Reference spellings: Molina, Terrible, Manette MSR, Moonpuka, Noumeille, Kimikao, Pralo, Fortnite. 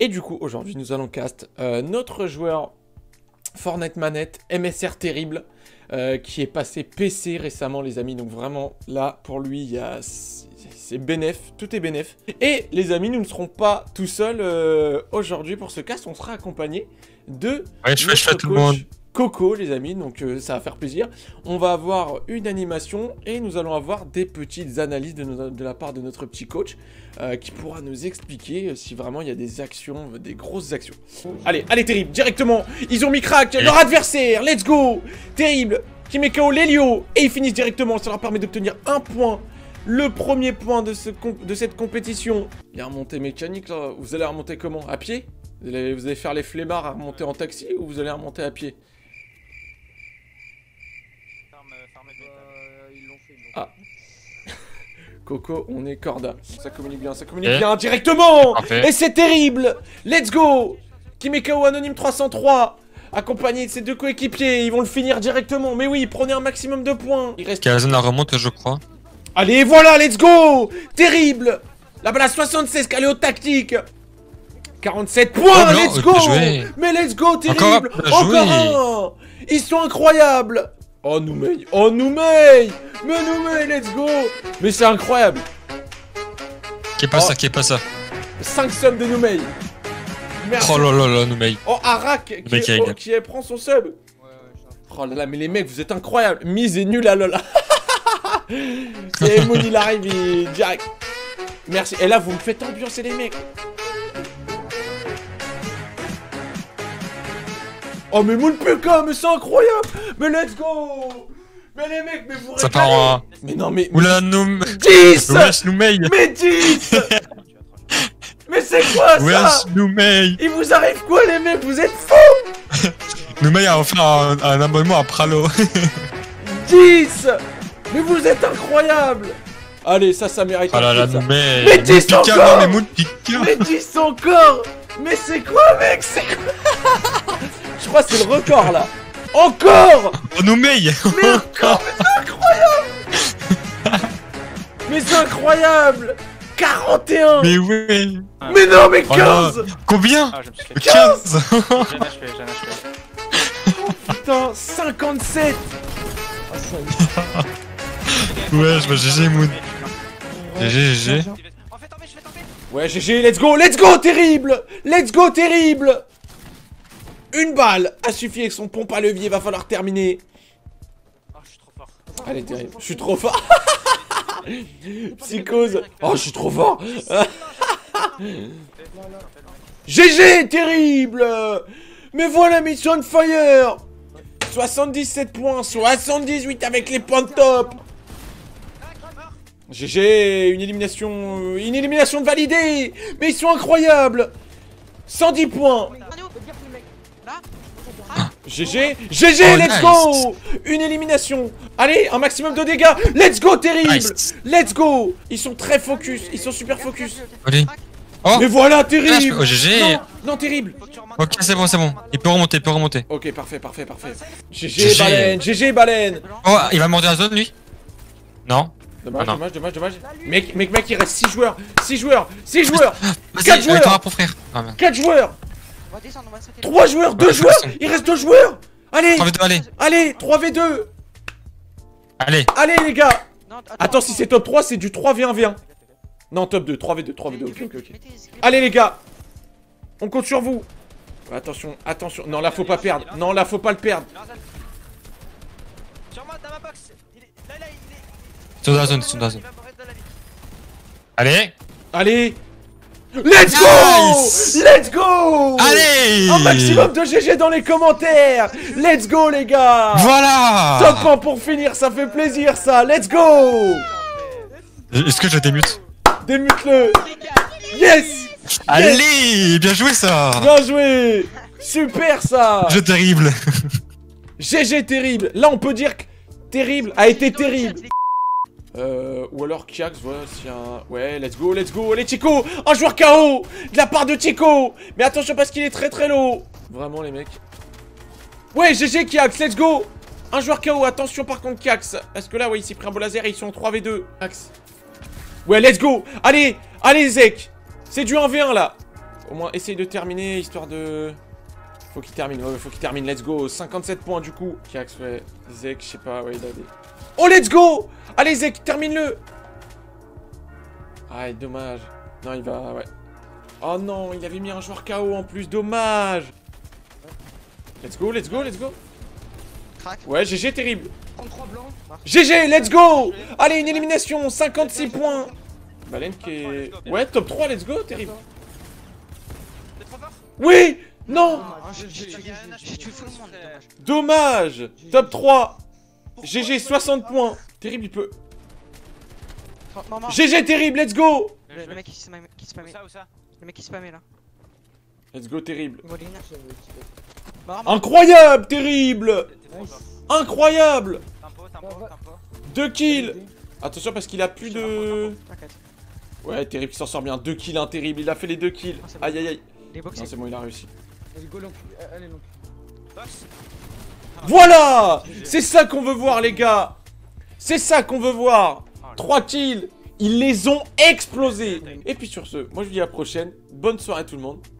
Et du coup, aujourd'hui, nous allons cast notre joueur Fortnite Manette MSR terrible qui est passé PC récemment, les amis. Donc vraiment, là, pour lui, il y a... C'est bénef, tout est bénef. Et les amis, nous ne serons pas tout seuls aujourd'hui pour ce cast. On sera accompagné de notre coach Coco, les amis. Donc ça va faire plaisir. On va avoir une animation et nous allons avoir des petites analyses de la part de notre petit coach qui pourra nous expliquer si vraiment il y a des actions, des grosses actions. Allez, allez, terrible, directement. Ils ont mis crack leur adversaire. Let's go. Terrible. Kimikao, l'Elio. Et ils finissent directement. Ça leur permet d'obtenir un point. Le premier point de cette compétition. Il y a remontée mécanique là. Vous allez remonter comment? À pied? Vous allez faire les flemmards à remonter en taxi ou vous allez remonter à pied? Ah. Coco, on est corda. Ça communique bien directement. Et c'est terrible. Let's go. Kimikao Anonyme 303. Accompagné de ses deux coéquipiers. Ils vont le finir directement. Mais oui, prenez un maximum de points. Il reste... Kazan la remonte, je crois. Allez, voilà, let's go. Terrible. La balle à 76, calée au tactique. 47 points, oh, let's go. Mais let's go, terrible. Encore un. Ils sont incroyables. Oh, Noumeille. Oh, Noumeille. Mais Noumeille, let's go. Mais c'est incroyable. Qui est pas ça, qui est pas ça. 5 sommes de Noumeille. Merci. Oh là là là, Noumeille. Oh, Arak qui prend son sub. Ouais, ouais, oh là là, mais les mecs, vous êtes incroyables. Mise est nulle à Lola. C'est Moon, il arrive, il direct. Merci. Et là, vous me faites ambiancer les mecs. Oh, mais Moonpuka, mais c'est incroyable. Mais let's go. Mais les mecs, mais vous... Ça part en... Mais non, mais... Oula, nous... 10. Oula, Noumeille. Mais 10. Mais c'est quoi, ça? Oula, Noumeille. Il vous arrive quoi, les mecs? Vous êtes fous. Noumeille a offert un abonnement à Pralo. 10. Mais vous êtes incroyable. Allez, ça, ça mérite. Oh là là, mais 10 encore. Mais 10 encore. Mais c'est quoi, mec? C'est quoi? Je crois que c'est le record, là. Encore. Oh, Noumeille. Mais encore. Mais c'est incroyable. Mais c'est incroyable. 41. Mais oui. Mais non, mais 15. Combien? 15. Oh, putain, 57. Ouais, je vois GG, Moon. GG. Ouais, GG, let's go, terrible. Let's go, terrible. Une balle a suffi avec son pompe à levier, va falloir terminer. Oh, je suis trop fort. Allez, terrible, je suis trop fort. Psychose. Oh, je suis trop fort. GG, terrible. Mais voilà, mission fire. 77 points, 78 avec les points de top. GG, une élimination de validée. Mais ils sont incroyables. 110 points. GG, GG, let's go. Une élimination. Allez, un maximum de dégâts. Let's go, terrible. Let's go. Ils sont très focus, ils sont super focus. Oh. Mais voilà, terrible. Oh, GG. Non, non, terrible. Ok, c'est bon, c'est bon. Il peut remonter, Ok, parfait, GG, baleine, Oh, il va monter la zone, lui? Non. Dommage, dommage. Mec, il reste 6 joueurs, 4 joueurs, 4 joueurs, 3 joueurs, 2 joueurs, il reste 2 joueurs. Allez, 3v2, allez, 3v2. Allez, les gars. Attends, si c'est top 3, c'est du 3v1v1. Non, top 2, 3v2, ok. Allez, les gars, on compte sur vous. Attention, non, là, faut pas perdre, faut pas le perdre. Ils sont dans la zone, Allez, let's go, allez. Un maximum de GG dans les commentaires. Let's go, les gars. Voilà. Top 1 pour finir, ça fait plaisir, ça. Let's go. Est-ce que je démute? Démute-le. Yes. Allez, bien joué, ça. Bien joué. Super, ça. Jeu terrible. GG terrible. Là, on peut dire que terrible a été terrible. Ou alors Kiax, voilà, si un... Ouais, let's go, allez, Chico. Un joueur KO de la part de Chico. Mais attention parce qu'il est très low. Vraiment, les mecs. Ouais, GG, Kiax, let's go. Un joueur KO, attention par contre, Kiax. Est-ce que là, ouais, il s'est pris un beau laser et ils sont en 3v2. Kiax. Ouais, let's go. Allez, Zek. C'est du 1v1, là. Au moins, essaye de terminer, histoire de... Faut qu'il termine, ouais, faut qu'il termine, let's go. 57 points du coup. Kiax, ouais, Zek, je sais pas, ouais, il a des... Oh, let's go. Allez, Zek, termine-le. Aïe, dommage. Non, il va, ouais. Oh non, il avait mis un joueur KO en plus, dommage. Let's go, let's go, let's go. Ouais, GG, terrible. 33 blancs. GG, let's go. Allez, une élimination, 56 points. Baleine qui est... Ouais, top 3, let's go, terrible. Oui. Non. Dommage. Top 3. GG, 60 points. Terrible, il peut... GG, terrible, let's go. Le mec qui spamait. Le mec qui spamait là. Let's go, terrible. Molina. Incroyable, terrible. Incroyable. 2 kills. Attention parce qu'il a plus de... Ouais, terrible, il s'en sort bien. 2 kills, hein, terrible. Il a fait les 2 kills. Aïe, aïe, aïe. Non, c'est bon, il a réussi. Voilà. C'est ça qu'on veut voir, les gars. C'est ça qu'on veut voir. 3 kills. Ils les ont explosés. Et puis sur ce, moi je vous dis à la prochaine. Bonne soirée à tout le monde.